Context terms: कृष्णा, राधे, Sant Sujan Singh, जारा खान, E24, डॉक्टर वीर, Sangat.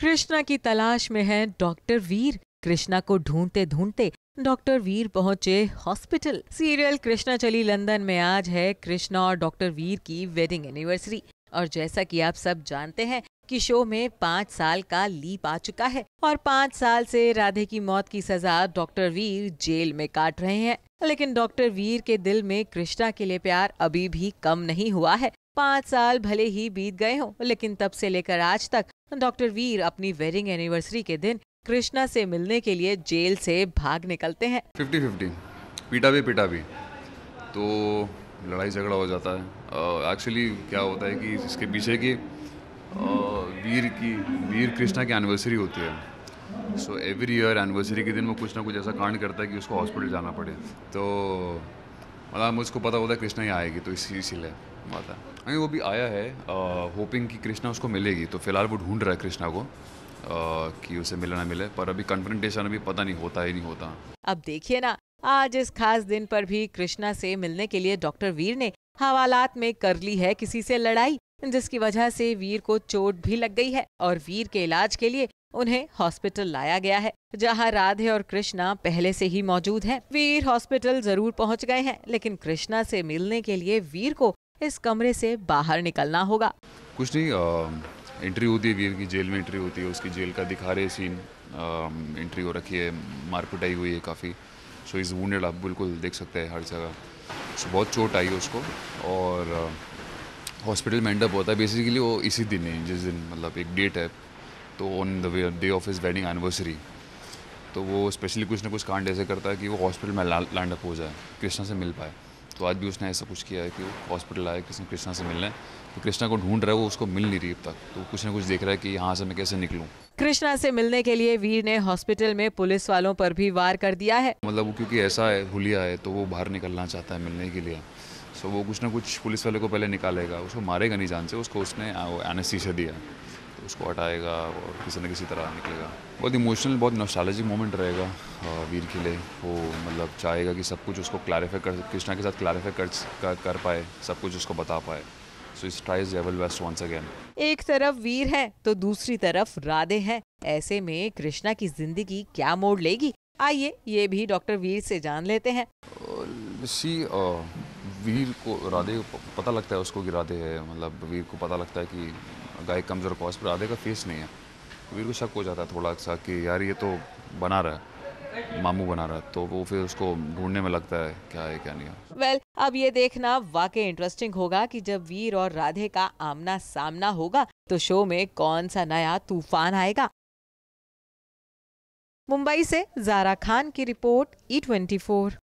कृष्णा की तलाश में है डॉक्टर वीर। कृष्णा को ढूंढते ढूंढते डॉक्टर वीर पहुंचे हॉस्पिटल। सीरियल कृष्णा चली लंदन में आज है कृष्णा और डॉक्टर वीर की वेडिंग एनिवर्सरी। और जैसा कि आप सब जानते हैं कि शो में 5 साल का लीप आ चुका है और 5 साल से राधे की मौत की सजा डॉक्टर वीर जेल में काट रहे हैं। लेकिन डॉक्टर वीर के दिल में कृष्णा के लिए प्यार अभी भी कम नहीं हुआ है। 5 साल भले ही बीत गए हों, लेकिन तब से लेकर आज तक डॉक्टर वीर अपनी वेडिंग एनिवर्सरी के दिन कृष्णा से मिलने के लिए जेल से भाग निकलते हैं। 50-50 पीटा भी तो लड़ाई झगड़ा हो जाता है। एक्चुअली क्या होता है कि इसके पीछे की वीर कृष्णा की एनिवर्सरी होती है। सो एवरी ईयर एनिवर्सरी के दिन वो कुछ ना कुछ ऐसा कांड करता है कि उसको हॉस्पिटल जाना पड़े। तो मतलब मुझको पता होता है कृष्णा ही आएगी, तो इसीलिए माता अभी वो भी आया है होपिंग कि कृष्णा उसको मिलेगी। तो फिलहाल वो ढूंढ रहा है कृष्णा को कि उसे मिले ना मिले, पर अभी कन्फ्रंटेशन अभी पता नहीं होता ही नहीं होता। अब देखिए ना, आज इस खास दिन पर भी कृष्णा से मिलने के लिए डॉक्टर वीर ने हवालात में कर ली है किसी से लड़ाई, जिसकी वजह से वीर को चोट भी लग गई है और वीर के इलाज के लिए उन्हें हॉस्पिटल लाया गया है, जहां राधे और कृष्णा पहले से ही मौजूद हैं। वीर हॉस्पिटल जरूर पहुंच गए हैं, लेकिन कृष्णा से मिलने के लिए वीर को इस कमरे से बाहर निकलना होगा। कुछ नहीं, एंट्री होती है वीर की, जेल में एंट्री होती है उसकी, जेल का दिखा रहे सीन, एंट्री हो रखी है, मारपिटाई हुई है काफ़ी। सो इज़ वूंडेड, आप बिल्कुल देख सकते हैं हर जगह। सो बहुत चोट आई उसको और हॉस्पिटल में एंड अप होता है बेसिकली वो इसी दिन है जिस दिन मतलब एक डेट है, तो on the day of his wedding anniversary. तो वो स्पेशली कुछ ना कुछ कांड ऐसे करता है कि वो हॉस्पिटल में लैंड अप हो जाए, कृष्णा से मिल पाए। तो आज भी उसने ऐसा कुछ किया है कि वो हॉस्पिटल आया कृष्णा से मिलने, तो कृष्णा को ढूंढ रहा है वो, उसको मिल नहीं रही अब तक। तो कुछ ना कुछ देख रहा है कि यहाँ से मैं कैसे निकलूँ। कृष्णा से मिलने के लिए वीर ने हॉस्पिटल में पुलिस वालों पर भी वार कर दिया है। मतलब वो क्योंकि ऐसा है हुलिया है, तो वो बाहर निकलना चाहता है मिलने के लिए। सो वो कुछ ना कुछ पुलिस वाले को पहले निकालेगा, उसको मारेगा नहीं जान से, उसको उसने एनेस्थीसिया दिया, तो उसको हटाएगा और किसी न किसी तरह निकलेगा। बहुत इमोशनल, बहुत नॉस्टैल्जिक मोमेंट रहेगा वीर के लिए। वो मतलब चाहेगा कि सब कुछ उसको क्लैरिफाई कर, कृष्णा के साथ क्लैरिफाई कर पाए, सब कुछ उसको बता पाए। So it's tries level best once again. एक तरफ वीर है तो दूसरी तरफ राधे है, ऐसे में कृष्णा की जिंदगी क्या मोड़ लेगी, आइए ये भी डॉक्टर वीर से जान लेते हैं। वीर को राधे पता लगता है उसको कि राधे है, मतलब वीर को पता लगता है कि गाय कमज़ोर कॉज पर राधे का फेस नहीं है। वीर को शक हो जाता है थोड़ा सा कि यार ये तो बना रहा है, मामू बना रहा है। तो वो फिर उसको ढूंढने में लगता है क्या है क्या नहीं है। वेल, अब ये देखना वाकई इंटरेस्टिंग होगा कि जब वीर और राधे का आमना सामना होगा तो शो में कौन सा नया तूफान आएगा। मुंबई से जारा खान की रिपोर्ट E24।